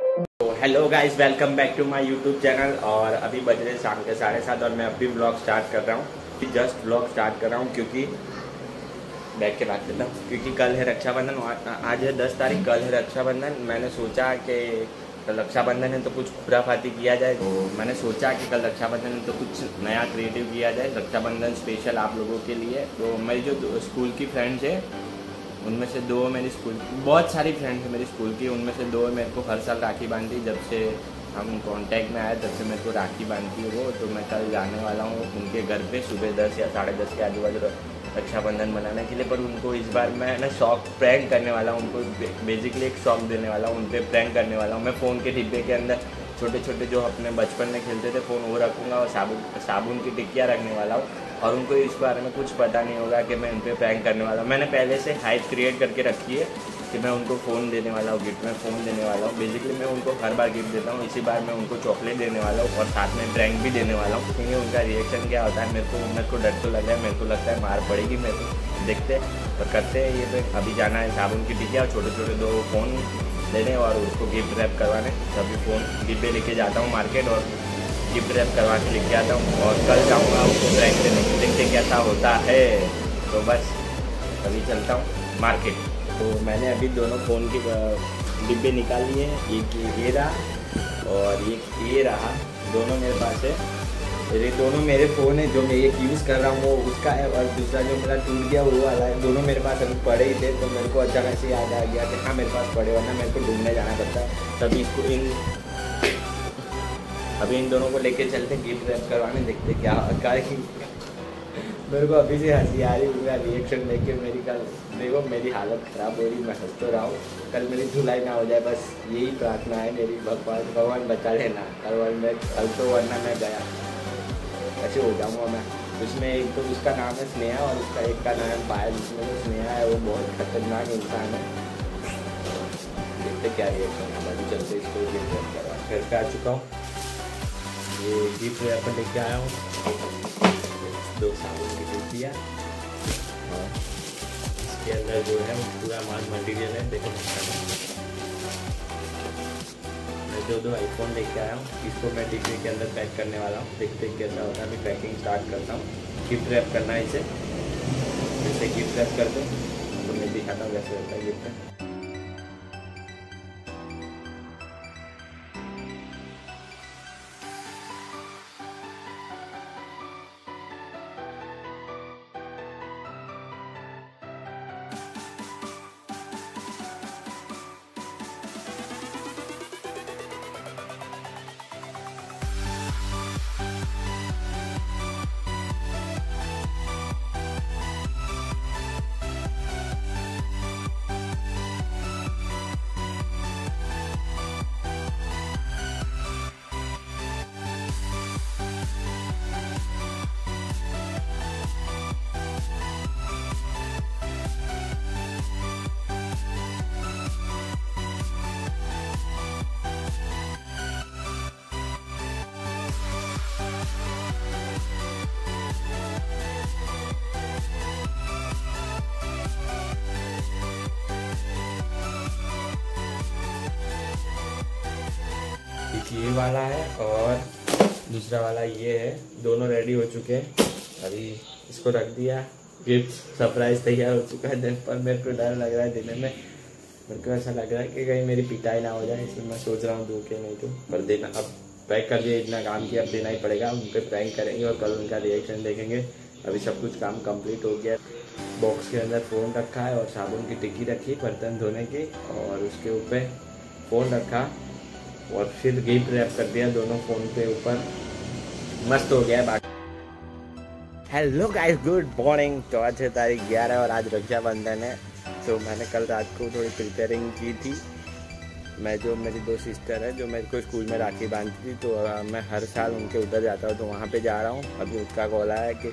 Hello guys, welcome back to my YouTube channel. और अभी बज रहे शाम के 7:30 और मैं अभी व्लॉग स्टार्ट कर रहा हूँ, जस्ट व्लॉग स्टार्ट कर रहा हूँ क्योंकि बैठ के बात करता हूँ, क्योंकि कल है रक्षाबंधन। आज है 10 तारीख, कल है रक्षाबंधन। मैंने सोचा कि कल रक्षाबंधन है तो कुछ खुराफाती किया जाए, तो मैंने सोचा कि कल रक्षाबंधन है तो कुछ नया क्रिएटिव किया जाए रक्षाबंधन स्पेशल आप लोगों के लिए। तो मेरी जो स्कूल की फ्रेंड्स है उनमें से दो मेरी स्कूल की, बहुत सारी फ्रेंड्स हैं मेरी स्कूल की, उनमें से दो मेरे को हर साल राखी बांधती। जब से हम कांटेक्ट में आए तब से मेरे को राखी बांधती है वो। तो मैं कल जाने वाला हूँ उनके घर पे सुबह 10 या 10:30 के आजू बाजू रक्षाबंधन मनाने के लिए। पर उनको इस बार मैं ना शॉक प्रैंक करने वाला हूँ, उनको बेसिकली एक शॉक देने वाला हूँ, उन पर प्रैंक करने वाला हूँ। मैं फ़ोन के डिब्बे के अंदर छोटे छोटे जो अपने बचपन में खेलते थे फ़ोन वो रखूँगा और साबुन की टिक्कियाँ रखने वाला हूँ। और उनको इस बारे में कुछ पता नहीं होगा कि मैं उन पर प्रैंक करने वाला हूँ। मैंने पहले से हाइप क्रिएट करके रखी है कि मैं उनको फ़ोन देने वाला हूँ, गिफ्ट में फ़ोन देने वाला हूँ। बेसिकली मैं उनको हर बार गिफ्ट देता हूँ, इसी बार मैं उनको चॉकलेट देने वाला हूँ और साथ में प्रैंक भी देने वाला हूँ। क्योंकि उनका रिएक्शन क्या होता है, मेरे को डर तो लग रहा है, मेरे को लगता है मार पड़ेगी, मेरे को देखते और करते हैं। ये मैं अभी जाना है साबुन की टिकिया और छोटे छोटे 2 फ़ोन लेने और उसको गिफ्ट रैप करवाने। तभी फ़ोन डिब्बे लेके जाता हूँ मार्केट और गिफ्ट रैप करवा के लेके आता हूँ और कल जाऊँगा उसको प्रैंक देने के, देखते कैसा होता है। तो बस अभी चलता हूँ मार्केट। तो मैंने अभी दोनों फ़ोन के डिब्बे निकाल लिए हैं, एक ये रहा और एक ये रहा, दोनों मेरे पास है। ये दोनों मेरे फ़ोन है, जो मैं एक यूज़ कर रहा हूँ वो उसका है और दूसरा जो मेरा टूट गया वो वाला है। दोनों मेरे पास अभी पड़े ही थे तो मेरे को अचानक से याद आ गया कि हाँ मेरे पास पड़े, वरना मेरे को ढूंढने जाना पड़ता है। तभी इसको इन दोनों को लेके चलते गिफ्ट रैप करवाने, देखते क्या होता है। मेरे को अभी से हंसी आ रही, उनका रिएक्शन देख के मेरी कल देखो मेरी हालत ख़राब हो रही, मैं हंस तो रहा हूँ। कल मेरी धुलाई ना हो जाए, बस यही प्रार्थना है मेरी, भगवान बचा लेना कल तो, वरना मैं गया ऐसे हो जाऊँगा मैं। उसमें एक तो उसका नाम है स्नेहा और उसका एक का नाम है पायल। जिसमें जो स्नेहा है वो बहुत खतरनाक इंसान है, देखते क्या रिएक्शन है। अभी चलते इसको गिफ्ट रैप करवा फिर पे आ चुका हूँ, ये गिफ्ट रैप पर लेके आया हूँ 2 साबुन की टिकिया और इसके अंदर जो है पूरा माल मटेरियल है। देखो मैं 2 आईफोन लेके आया हूँ, इसको मैं डिब्बे के अंदर पैक करने वाला हूँ, देखते कैसा होता है। मैं पैकिंग स्टार्ट करता हूँ, गिफ्ट रैप करना है इसे, जैसे गिफ्ट रैप कर दो तो मैं दिखाता हूँ कैसे होता है गिफ्ट रैप। ये वाला है और दूसरा वाला ये है, दोनों रेडी हो चुके हैं। अभी इसको रख दिया, गिफ्ट सरप्राइज तैयार हो चुका है। दिन पर मेरे को डर लग रहा है, देने में मेरे को ऐसा लग रहा है कि कहीं मेरी पिटाई ना हो जाए, इसलिए मैं सोच रहा हूँ दूँ के नहीं दूँ। पर देना, अब पैक कर दिया, इतना काम किया, अब देना ही पड़ेगा। उन पर प्रैंक करेंगे और कल उनका रिएक्शन देखेंगे। अभी सब कुछ काम कंप्लीट हो गया, बॉक्स के अंदर फ़ोन रखा है और साबुन की टिक्की रखी बर्तन धोने की, और उसके ऊपर फ़ोन रखा और फिर गिफ्ट रैप कर दिया दोनों फ़ोन पे ऊपर, मस्त हो गया बाकी। Hello guys, good morning. 14 तारीख 11 और आज रक्षाबंधन है। तो मैंने कल रात को थोड़ी प्रिपेयरिंग की थी। मैं जो मेरी 2 सिस्टर है जो मेरे को स्कूल में राखी बांधती थी, तो मैं हर साल उनके उधर जाता हूँ, तो वहाँ पे जा रहा हूँ। अभी उसका कॉल आया कि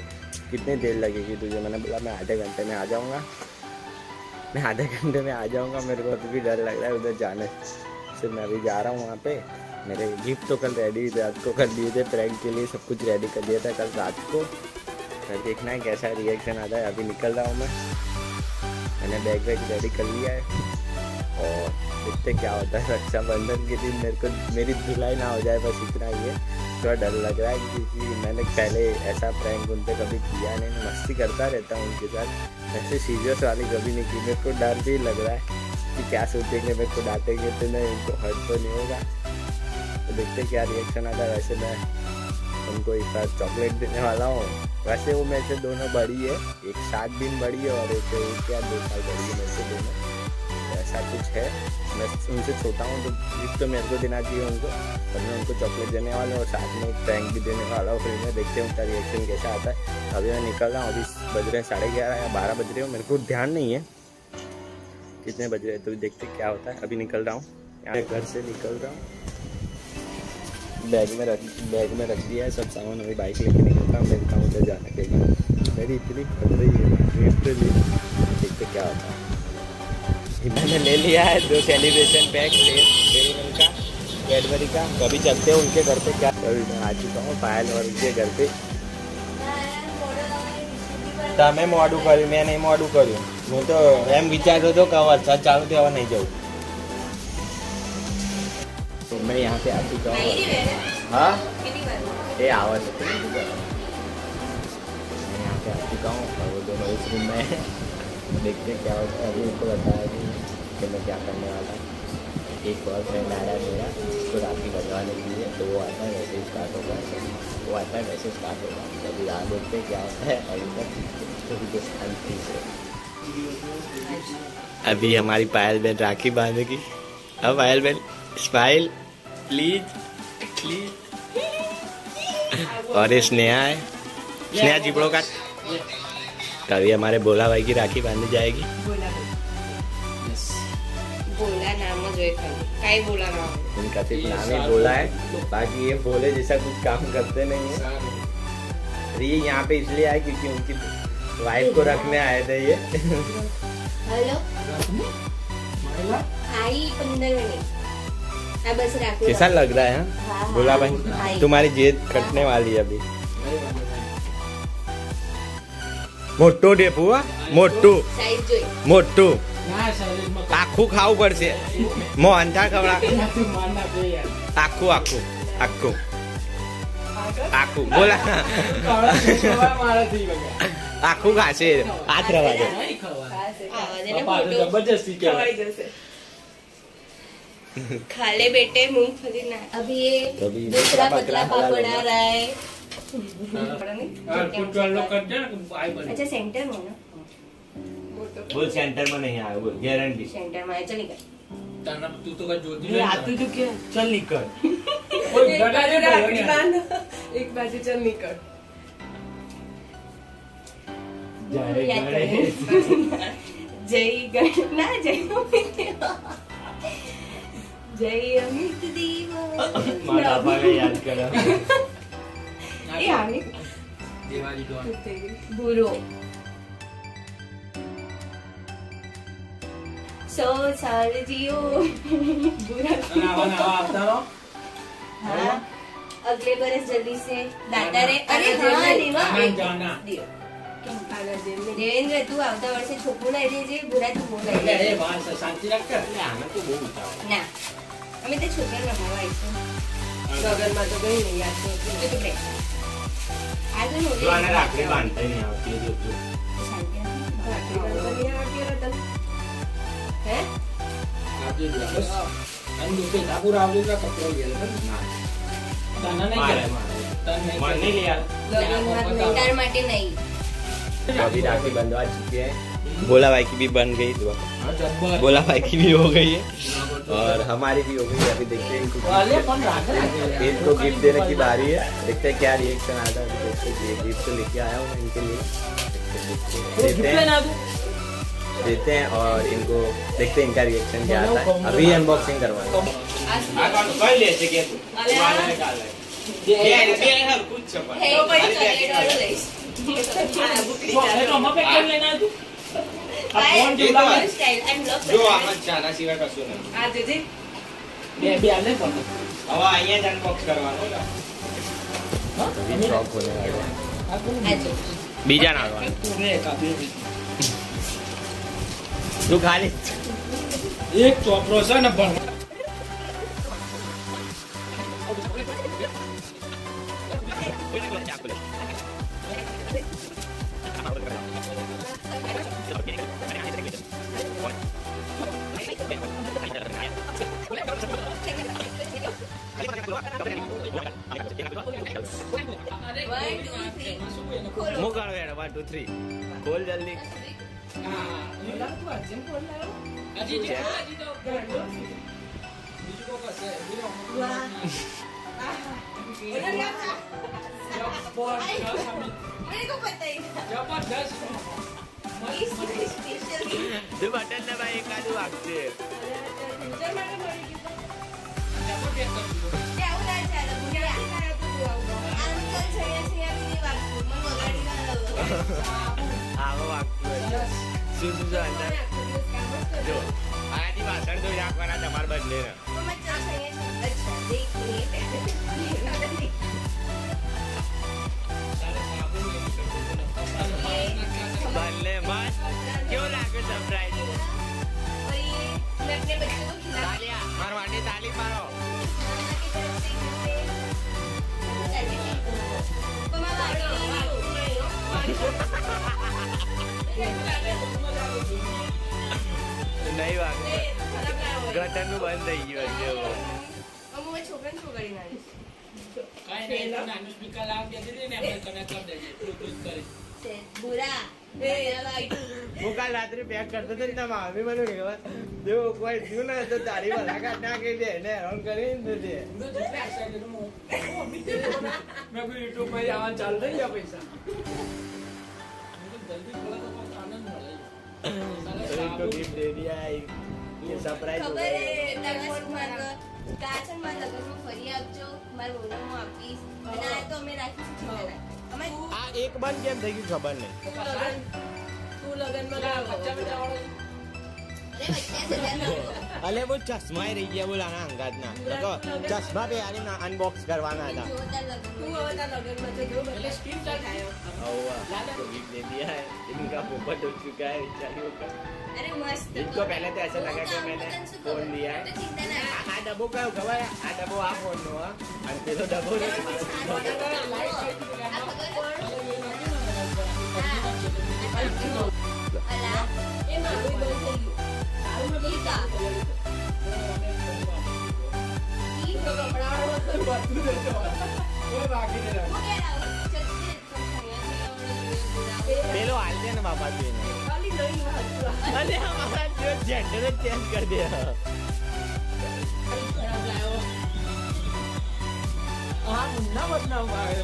कितनी देर लगेगी तुझे, मैंने बोला मैं आधे घंटे में आ जाऊँगा, मैं आधे घंटे में आ जाऊँगा। मेरे को अभी भी डर लग रहा है उधर जाने से। मैं अभी जा रहा हूँ वहाँ पे। मेरे गिफ्ट तो कल रेडी रात को कर दिए थे, प्रैंक के लिए सब कुछ रेडी कर दिया था कल रात को। मैं देखना है कैसा रिएक्शन आता है। अभी निकल रहा हूँ मैं, मैंने बैग रेडी कर लिया है और देखते क्या होता है। रक्षाबंधन के दिन मेरे को मेरी धुलाई ना हो जाए, बस इतना ही है। थोड़ा डर लग रहा है क्योंकि मैंने पहले ऐसा प्रैंक उन पर कभी किया नहीं। मैं मस्ती करता रहता हूँ उनके साथ, ऐसे सीरियस वाली कभी नहीं की। मेरे को डर भी लग रहा है कि क्या सोचेंगे, मेरे को डांटेंगे तो नहीं, उनको हर्ट तो नहीं होगा। तो देखते क्या रिएक्शन आता है। वैसे मैं उनको एक साथ चॉकलेट देने वाला हूँ। वैसे वो मेरे से दोनों बड़ी है, एक 7 दिन बड़ी है और एक या 2 साल बड़ी है मेरे से दोनों। ऐसा कुछ है, मैं उनसे छोटा हूँ तो गिफ्ट तो मेरे को देना चाहिए उनको। और मैं उनको चॉकलेट देने वाला हूँ और साथ में एक प्रैंक भी देने वाला हूँ। फिर मैं देखते हैं उनका रिएक्शन कैसा आता है। अभी मैं निकल रहा हूँ, अभी बज रहे 11:30 या 12 बज रहे हो, मेरे को ध्यान नहीं है कितने बज रहे हैं। तो देखते क्या होता है। अभी निकल रहा हूँ, यहाँ घर से निकल रहा हूँ, बैग में रख दिया है सब सामान। अभी बाइक लेके निकलता हूँ, देखता हूँ उधर जाने के लिए। मेरी इतनी खड़ रही है ट्रेन पे भी, देखते क्या होता है। मैंने ले लिया है 2 सेलिब्रेशन पैक का, कैडबरी का। कभी चलते हैं उनके घर पे। क्या कभी मैं आ चुका हूँ पायल और उनके घर पे। તમે મોડું કર્યું, મેં નહીં મોડું કર્યું। હું તો એમ વિચારતો હતો કે વરસાદ ચાલુ થયો નહીં જવું। तो मैं यहाँ से आ चुका हूँ। हाँ ये आवाज मैं यहाँ पे आ चुका हूँ और वो दोनों इस रूम में है। देखते क्या होता है। अभी उनको बताया कि मैं क्या करने वाला। एक और फ्रेंड आ रहा है मेरा, उसको राखी बजवाने के लिए। तो वो आता है वैसे स्टार्ट होगा, अभी यहाँ देखते क्या होता है। अभी तक अभी हमारी पायल बहन राखी बांधेगी। अब पायल बहन स्माइल प्लीज प्लीज। और ये स्नेहा है, स्नेहा जिपड़ों का। तभी हमारे भोला भाई की राखी बांधी जाएगी। उनका सिर्फ नाम ही भोला है, बाकी ये भोले जैसा कुछ काम करते नहीं है। ये यहाँ पे इसलिए आए क्योंकि उनकी वाइफ को रखने आए थे ये। बस कैसा लग रहा है? हाँ, भोला भाई तुम्हारी जेद कटने वाली है। अभी मोटू दे बुआ, मोटू मोटू आखू खाऊ पड़े। मो अंधा खवड़ा आखू आखू आखू आखू बोला आखू खासे हाथ रवाजे खा ले बेटे मूंगफली ना। अभी ये दूसरा पतला पापड़ आ रहा है। अच्छा सेंटर में ना, बोल सेंटर में नहीं आया, बोल गारंटी सेंटर में आया। चल निकल, तू तो का जो दिन आती तो क्या। चल निकल, एक बाजू चल निकल। जय गणेश ना, जय जय अमित याद करा। सो साल जियो अगले बरस जल्दी से दादा रे। अरे हाँ देवेंद्र तू આવતા વર્ષે છોકું લઈ દેજે, બુરા તું બોલ લઈ લે। અરે વાહ શાંતિ રાખ કર ને, આમે તો બહુ ઉતાવ ના। અમે તે છોકરા રમવા આઈશું, સગરમાં તો ગઈ નહીં યાર તો કે આજે નો લે આને રાખડી બાંધતા નહીં આવતી જો તો શાંતિ રાખડી બાંધવાની આવતી રે તને હે આજે બસ અને દુકે ડાબુર આવજો કા કપડા લઈ લે ના તને નહીં કરે તને નહીં લે યાર લગન માટે નહીં। अभी राखी बंधवा चुकी है, भोला भाई की भी बन गई, भोला भाई की भी हो गई है और हमारी भी हो गई है। अभी देखते हैं इनको इनको गिफ्ट देने की बारी है। देखते हैं क्या रिएक्शन आता है। गिफ्ट तो लेके आया हूँ इनके लिए, देते हैं और इनको देखते हैं इनका रिएक्शन क्या आता है। अभी अनबॉक्सिंग करवाना लेना तू फोन बीजा ना तू खाली एक कॉकरोच है ना बढ़। खोल जल्दी। तू बटन दबा एक आलू आगते क्यों लागे सरप्राइज मारवाड़ी ताली मारो नहीं गटन में बंद थी गई रात्री पैक करता था ना मामी मैंने जो कोई थी ना तो तारी वाला काटना के लिए ने ऑन करी दे मैं कोई यूट्यूब पे आवाज चल रही है पैसा जल्दी बोला तो बहुत आनंद हो रहा है गिफ्ट दे दिया ये सरप्राइज हो गया है लगन मार काचन मार लगन में फरी आप जो मार बोलो मैं आपकी बनाए तो हमें राखी से चिपकाना हमें आ एक बार गेम થઈ ગઈ ખબર નહીં तू लगन में बच्चा में जावड़ो अरे बच्चा से जाना अरे वो चश्मा ही रह गया वो लाना अंगात ना देखो चश्मा पे यानी ना अनबॉक्स करवाना था तू होता लगन में जो पहले स्क्रीन पर आया तो गिफ्ट दे दिया है इनका पोपट हो चुका है बेचारियों का अरे मस्त इनको पहले तो ऐसा लगा कि मैंने फोन लिया है आ डबो का खबर है आ डबो आप फोन लो और फिर तो डबो ने अला ए मारी बन गई चालू में का ये तो कपड़ा और बात तू दे दो वो बाकी दे रहा पेलो हाल देना बाबा जी ने खाली नहीं हाल अरे हमारा जो जेंडर चेंज कर दिया हां मुन्ना बनना हमारे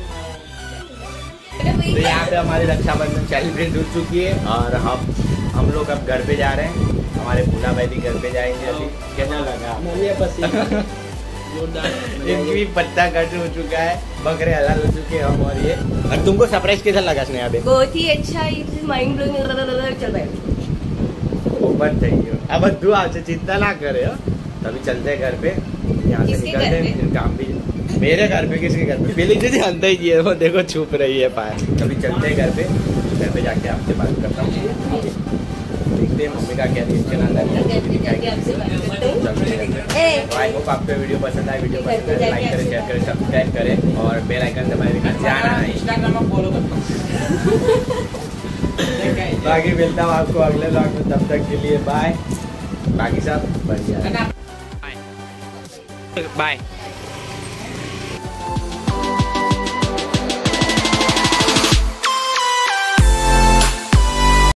यहाँ पे हमारे रक्षाबंधन सेलिब्रेट हो चुकी है और हम लोग अब घर पे जा रहे हैं हमारे पूना भाई भी घर पे जाएंगे अभी कैसा लगा मुझे पसंद जोरदार पत्ता कट हो चुका है बकरे हलाल हो चुके हैं हम और ये और तुमको सरप्राइज कैसा लगा स्नेहा बे बहुत ही अच्छा माइंड ब्लोइंग चल रहा है ओपन चाहिए अब तू आपसे चिंता ना करे तभी चलते घर पे यहाँ से निकलते हैं फिर काम भी मेरे घर पे किसके घर पे पहले दीदी अंदर ही है वो देखो छुप रही है पाए तभी चलते घर पे जाके आपसे बात करता हूँ देखते हैं मम्मी का क्या रिएक्शन आता है होप आपको वीडियो पसंद आए लाइक करें शेयर करें सब्सक्राइब करें और बेल आइकन दबाएं जाना इंस्टाग्राम फॉलो करो बाकी मिलता हूँ आपको अगले व्लॉग में तब तक के लिए बाय बाकी सब बढ़िया बाय।